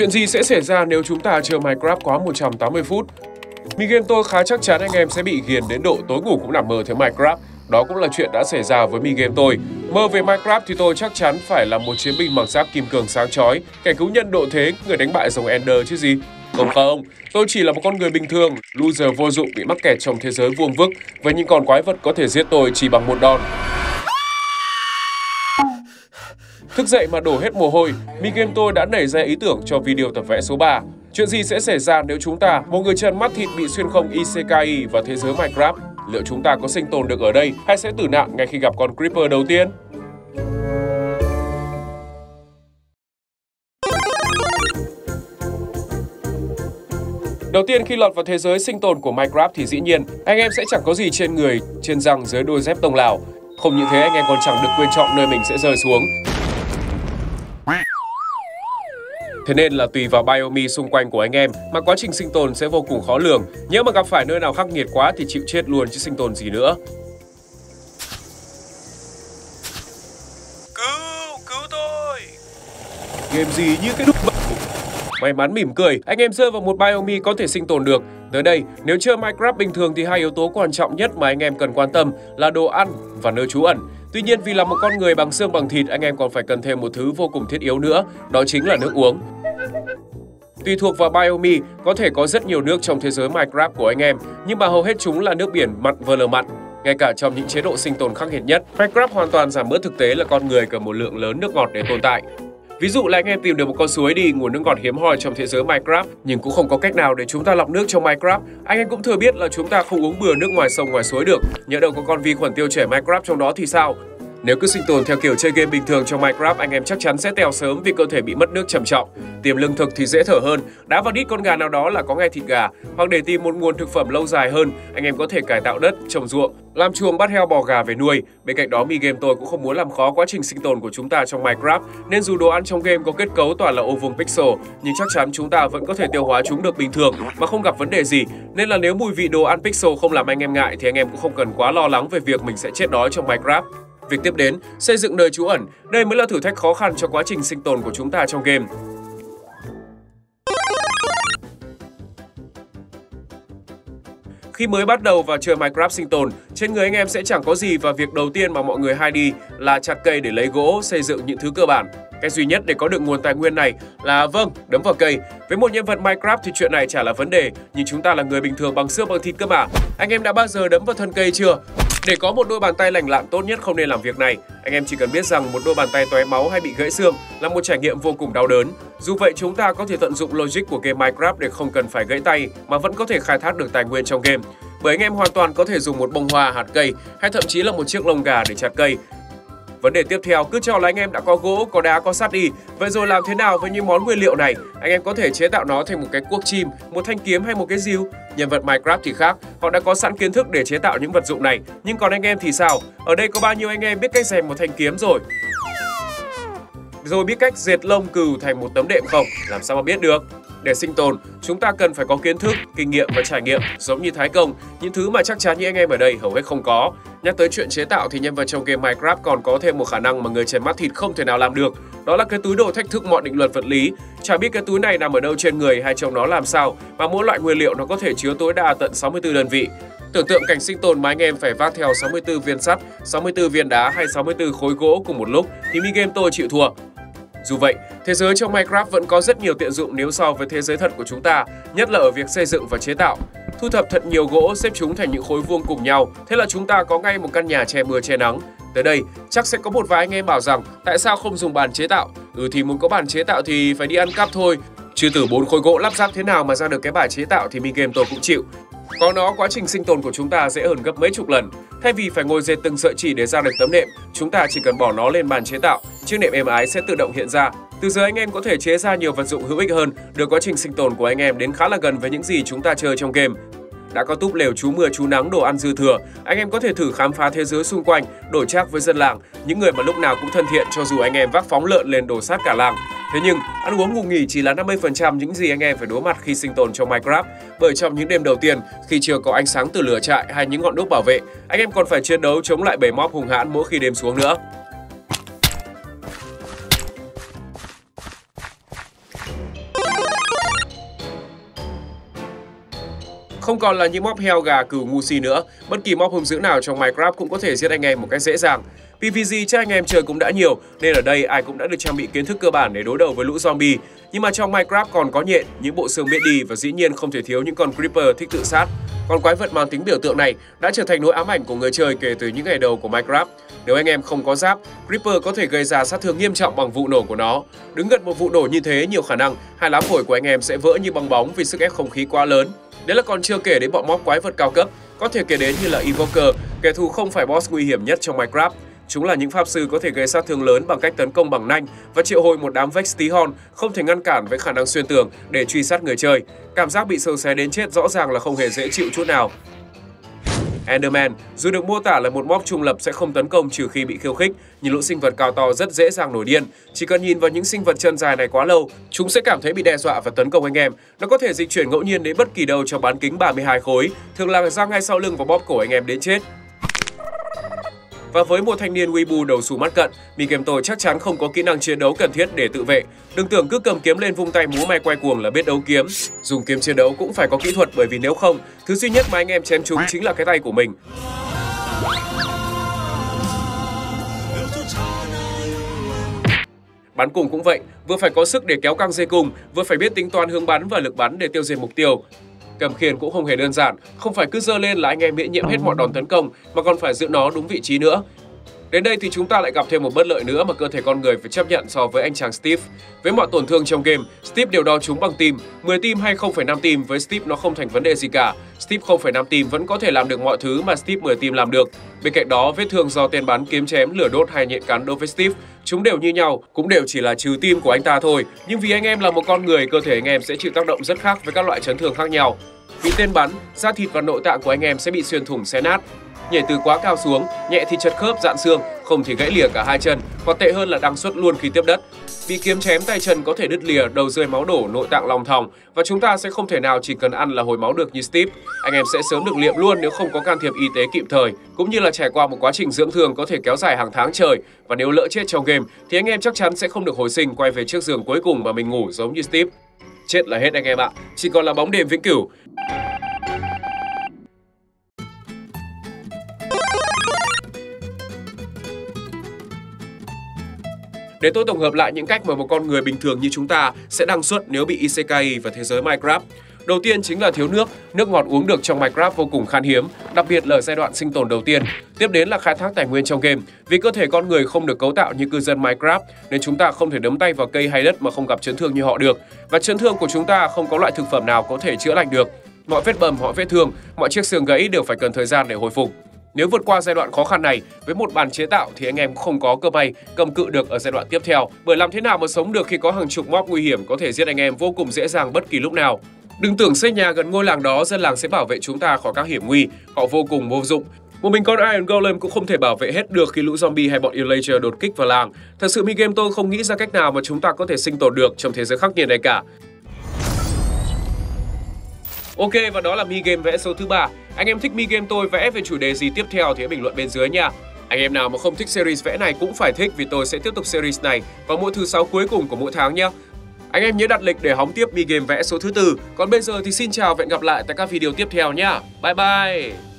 Chuyện gì sẽ xảy ra nếu chúng ta chơi Minecraft quá 180 phút? meGAME tôi khá chắc chắn anh em sẽ bị ghiền đến độ tối ngủ cũng nằm mơ thấy Minecraft. Đó cũng là chuyện đã xảy ra với meGAME tôi. Mơ về Minecraft thì tôi chắc chắn phải là một chiến binh mặc giáp kim cương sáng chói, kẻ cứu nhân độ thế, người đánh bại dòng Ender chứ gì. Không, tôi chỉ là một con người bình thường, loser vô dụng bị mắc kẹt trong thế giới vuông vức với những con quái vật có thể giết tôi chỉ bằng một đòn. Thức dậy mà đổ hết mồ hôi, meGAME tôi đã nảy ra ý tưởng cho video tập vẽ số 3. Chuyện gì sẽ xảy ra nếu chúng ta, một người chân mắt thịt bị xuyên không Isekai vào thế giới Minecraft? Liệu chúng ta có sinh tồn được ở đây hay sẽ tử nạn ngay khi gặp con Creeper đầu tiên? Đầu tiên khi lọt vào thế giới sinh tồn của Minecraft thì dĩ nhiên, anh em sẽ chẳng có gì trên người, trên răng dưới đôi dép tông lào. Không như thế anh em còn chẳng được quên chọn nơi mình sẽ rơi xuống. Thế nên là tùy vào biome xung quanh của anh em mà quá trình sinh tồn sẽ vô cùng khó lường. Nếu mà gặp phải nơi nào khắc nghiệt quá thì chịu chết luôn chứ sinh tồn gì nữa. Cứu tôi. Game gì như cái đúc bật. May mắn mỉm cười, anh em rơi vào một biome có thể sinh tồn được. Tới đây, nếu chơi Minecraft bình thường thì hai yếu tố quan trọng nhất mà anh em cần quan tâm là đồ ăn và nơi trú ẩn. Tuy nhiên vì là một con người bằng xương bằng thịt, anh em còn phải cần thêm một thứ vô cùng thiết yếu nữa, đó chính là nước uống. Tùy thuộc vào biome, có thể có rất nhiều nước trong thế giới Minecraft của anh em, nhưng mà hầu hết chúng là nước biển mặn vờ lờ mặn. Ngay cả trong những chế độ sinh tồn khắc nghiệt nhất, Minecraft hoàn toàn giảm bớt thực tế là con người cần một lượng lớn nước ngọt để tồn tại. Ví dụ là anh em tìm được một con suối đi, nguồn nước ngọt hiếm hoi trong thế giới Minecraft, nhưng cũng không có cách nào để chúng ta lọc nước trong Minecraft. Anh em cũng thừa biết là chúng ta không uống bừa nước ngoài sông ngoài suối được, nhỡ đâu có con vi khuẩn tiêu chảy Minecraft trong đó thì sao? Nếu cứ sinh tồn theo kiểu chơi game bình thường trong Minecraft, anh em chắc chắn sẽ tèo sớm vì cơ thể bị mất nước trầm trọng. Tìm lương thực thì dễ thở hơn, đá vào đít con gà nào đó là có ngay thịt gà, hoặc để tìm một nguồn thực phẩm lâu dài hơn, anh em có thể cải tạo đất, trồng ruộng, làm chuồng bắt heo bò gà về nuôi. Bên cạnh đó, meGAME tôi cũng không muốn làm khó quá trình sinh tồn của chúng ta trong Minecraft, nên dù đồ ăn trong game có kết cấu toàn là ô vuông pixel, nhưng chắc chắn chúng ta vẫn có thể tiêu hóa chúng được bình thường mà không gặp vấn đề gì. Nên là nếu mùi vị đồ ăn pixel không làm anh em ngại thì anh em cũng không cần quá lo lắng về việc mình sẽ chết đói trong Minecraft. Việc tiếp đến, xây dựng nơi trú ẩn, đây mới là thử thách khó khăn cho quá trình sinh tồn của chúng ta trong game. Khi mới bắt đầu vào chơi Minecraft sinh tồn, trên người anh em sẽ chẳng có gì và việc đầu tiên mà mọi người hay đi là chặt cây để lấy gỗ, xây dựng những thứ cơ bản. Cái duy nhất để có được nguồn tài nguyên này là đấm vào cây. Với một nhân vật Minecraft thì chuyện này chả là vấn đề, nhưng chúng ta là người bình thường bằng xương bằng thịt cơ mà. Anh em đã bao giờ đấm vào thân cây chưa? Để có một đôi bàn tay lành lặn tốt nhất không nên làm việc này. Anh em chỉ cần biết rằng một đôi bàn tay tóe máu hay bị gãy xương là một trải nghiệm vô cùng đau đớn. Dù vậy chúng ta có thể tận dụng logic của game Minecraft để không cần phải gãy tay mà vẫn có thể khai thác được tài nguyên trong game. Bởi anh em hoàn toàn có thể dùng một bông hoa, hạt cây hay thậm chí là một chiếc lông gà để chặt cây. Vấn đề tiếp theo, cứ cho là anh em đã có gỗ, có đá, có sắt đi. Vậy rồi làm thế nào với những món nguyên liệu này? Anh em có thể chế tạo nó thành một cái cuốc chim, một thanh kiếm hay một cái rìu. Nhân vật Minecraft thì khác, họ đã có sẵn kiến thức để chế tạo những vật dụng này. Nhưng còn anh em thì sao? Ở đây có bao nhiêu anh em biết cách rèn một thanh kiếm rồi? Rồi biết cách dệt lông cừu thành một tấm đệm không? Làm sao mà biết được? Để sinh tồn, chúng ta cần phải có kiến thức, kinh nghiệm và trải nghiệm, giống như Thái Công, những thứ mà chắc chắn như anh em ở đây hầu hết không có. Nhắc tới chuyện chế tạo thì nhân vật trong game Minecraft còn có thêm một khả năng mà người trên mắt thịt không thể nào làm được. Đó là cái túi đồ thách thức mọi định luật vật lý. Chả biết cái túi này nằm ở đâu trên người hay trông nó làm sao, mà mỗi loại nguyên liệu nó có thể chứa tối đa tận 64 đơn vị. Tưởng tượng cảnh sinh tồn mà anh em phải vác theo 64 viên sắt, 64 viên đá hay 64 khối gỗ cùng một lúc thì meGAME tôi chịu thua. Dù vậy, thế giới trong Minecraft vẫn có rất nhiều tiện dụng nếu so với thế giới thật của chúng ta, nhất là ở việc xây dựng và chế tạo. Thu thập thật nhiều gỗ, xếp chúng thành những khối vuông cùng nhau, thế là chúng ta có ngay một căn nhà che mưa che nắng. Tới đây, chắc sẽ có một vài anh em bảo rằng tại sao không dùng bàn chế tạo? Thì muốn có bàn chế tạo thì phải đi ăn cắp thôi. Chứ từ 4 khối gỗ lắp ráp thế nào mà ra được cái bài chế tạo thì meGAME tôi cũng chịu. Có nó, quá trình sinh tồn của chúng ta dễ hơn gấp mấy chục lần. Thay vì phải ngồi dệt từng sợi chỉ để ra được tấm nệm, chúng ta chỉ cần bỏ nó lên bàn chế tạo, chiếc nệm êm ái sẽ tự động hiện ra. Từ giờ anh em có thể chế ra nhiều vật dụng hữu ích hơn, đưa quá trình sinh tồn của anh em đến khá là gần với những gì chúng ta chơi trong game. Đã có túp lều trú mưa trú nắng, đồ ăn dư thừa, anh em có thể thử khám phá thế giới xung quanh, đổi trác với dân làng, những người mà lúc nào cũng thân thiện cho dù anh em vác phóng lợn lên đổ sát cả làng. Thế nhưng, ăn uống ngủ nghỉ chỉ là 50% những gì anh em phải đối mặt khi sinh tồn trong Minecraft. Bởi trong những đêm đầu tiên, khi chưa có ánh sáng từ lửa trại hay những ngọn đuốc bảo vệ, anh em còn phải chiến đấu chống lại bầy mob hung hãn mỗi khi đêm xuống nữa. Không còn là những mob heo gà cừu ngu si nữa, bất kỳ mob hung dữ nào trong Minecraft cũng có thể giết anh em một cách dễ dàng. PvZ cho anh em chơi cũng đã nhiều nên ở đây ai cũng đã được trang bị kiến thức cơ bản để đối đầu với lũ zombie. Nhưng mà trong Minecraft còn có nhện, những bộ xương biết đi và dĩ nhiên không thể thiếu những con creeper thích tự sát. Con quái vật mang tính biểu tượng này đã trở thành nỗi ám ảnh của người chơi kể từ những ngày đầu của Minecraft. Nếu anh em không có giáp, Creeper có thể gây ra sát thương nghiêm trọng bằng vụ nổ của nó. Đứng gần một vụ nổ như thế, nhiều khả năng hai lá phổi của anh em sẽ vỡ như bong bóng vì sức ép không khí quá lớn. Đấy là còn chưa kể đến bọn mob quái vật cao cấp, có thể kể đến như là Evoker, kẻ thù không phải boss nguy hiểm nhất trong Minecraft. Chúng là những pháp sư có thể gây sát thương lớn bằng cách tấn công bằng nanh và triệu hồi một đám vex tí hon không thể ngăn cản với khả năng xuyên tường để truy sát người chơi. Cảm giác bị sâu xé đến chết rõ ràng là không hề dễ chịu chút nào. Enderman, dù được mô tả là một mob trung lập sẽ không tấn công trừ khi bị khiêu khích, nhưng lũ sinh vật cao to rất dễ dàng nổi điên. Chỉ cần nhìn vào những sinh vật chân dài này quá lâu, chúng sẽ cảm thấy bị đe dọa và tấn công anh em. Nó có thể dịch chuyển ngẫu nhiên đến bất kỳ đâu trong bán kính 32 khối, thường là ra ngay sau lưng và bóp cổ anh em đến chết. Và với một thanh niên weebu đầu xù mắt cận, meGAME tôi chắc chắn không có kỹ năng chiến đấu cần thiết để tự vệ. Đừng tưởng cứ cầm kiếm lên vung tay múa may quay cuồng là biết đấu kiếm. Dùng kiếm chiến đấu cũng phải có kỹ thuật, bởi vì nếu không, thứ duy nhất mà anh em chém trúng chính là cái tay của mình. Bắn cùng cũng vậy, vừa phải có sức để kéo căng dây cùng, vừa phải biết tính toán hướng bắn và lực bắn để tiêu diệt mục tiêu. Cầm khiên cũng không hề đơn giản, không phải cứ giơ lên là anh em miễn nhiễm hết mọi đòn tấn công mà còn phải giữ nó đúng vị trí nữa. Đến đây thì chúng ta lại gặp thêm một bất lợi nữa mà cơ thể con người phải chấp nhận so với anh chàng Steve. Với mọi tổn thương trong game, Steve đều đo chúng bằng tim, 10 tim hay 0,5 tim với Steve nó không thành vấn đề gì cả. Steve 0,5 tim vẫn có thể làm được mọi thứ mà Steve 10 tim làm được. Bên cạnh đó, vết thương do tên bắn, kiếm chém, lửa đốt hay nhện cắn đối với Steve, chúng đều như nhau, cũng đều chỉ là trừ tim của anh ta thôi. Nhưng vì anh em là một con người, cơ thể anh em sẽ chịu tác động rất khác với các loại chấn thương khác nhau. Bị tên bắn, da thịt và nội tạng của anh em sẽ bị xuyên thủng xé nát. Nhảy từ quá cao xuống, nhẹ thì chật khớp, dạn xương, không thì gãy lìa cả hai chân, hoặc tệ hơn là đăng xuất luôn khi tiếp đất. Bị kiếm chém tay chân có thể đứt lìa, đầu rơi máu đổ, nội tạng lòng thòng, và chúng ta sẽ không thể nào chỉ cần ăn là hồi máu được như Steve. Anh em sẽ sớm được liệm luôn nếu không có can thiệp y tế kịp thời, cũng như là trải qua một quá trình dưỡng thương có thể kéo dài hàng tháng trời. Và nếu lỡ chết trong game thì anh em chắc chắn sẽ không được hồi sinh quay về chiếc giường cuối cùng mà mình ngủ giống như Steve. Chết là hết anh em ạ, chỉ còn là bóng đêm vĩnh cửu. Để tôi tổng hợp lại những cách mà một con người bình thường như chúng ta sẽ đăng xuất nếu bị Isekai vào thế giới Minecraft. Đầu tiên chính là thiếu nước, nước ngọt uống được trong Minecraft vô cùng khan hiếm, đặc biệt là ở giai đoạn sinh tồn đầu tiên. Tiếp đến là khai thác tài nguyên trong game, vì cơ thể con người không được cấu tạo như cư dân Minecraft nên chúng ta không thể đấm tay vào cây hay đất mà không gặp chấn thương như họ được, và chấn thương của chúng ta không có loại thực phẩm nào có thể chữa lành được. Mọi vết bầm, mọi vết thương, mọi chiếc xương gãy đều phải cần thời gian để hồi phục. Nếu vượt qua giai đoạn khó khăn này với một bàn chế tạo thì anh em không có cơ may cầm cự được ở giai đoạn tiếp theo, bởi làm thế nào mà sống được khi có hàng chục mob nguy hiểm có thể giết anh em vô cùng dễ dàng bất kỳ lúc nào. Đừng tưởng xây nhà gần ngôi làng đó dân làng sẽ bảo vệ chúng ta khỏi các hiểm nguy, họ vô cùng vô dụng. Một mình con Iron Golem cũng không thể bảo vệ hết được khi lũ zombie hay bọn Illager đột kích vào làng. Thật sự meGAME tôi không nghĩ ra cách nào mà chúng ta có thể sinh tồn được trong thế giới khắc nghiệt này cả. Ok, và đó là meGAME vẽ số thứ 3. Anh em thích meGAME tôi vẽ về chủ đề gì tiếp theo thì hãy bình luận bên dưới nha. Anh em nào mà không thích series vẽ này cũng phải thích, vì tôi sẽ tiếp tục series này vào mỗi thứ 6 cuối cùng của mỗi tháng nhé. Anh em nhớ đặt lịch để hóng tiếp meGAME vẽ số thứ 4. Còn bây giờ thì xin chào và hẹn gặp lại tại các video tiếp theo nha. Bye bye!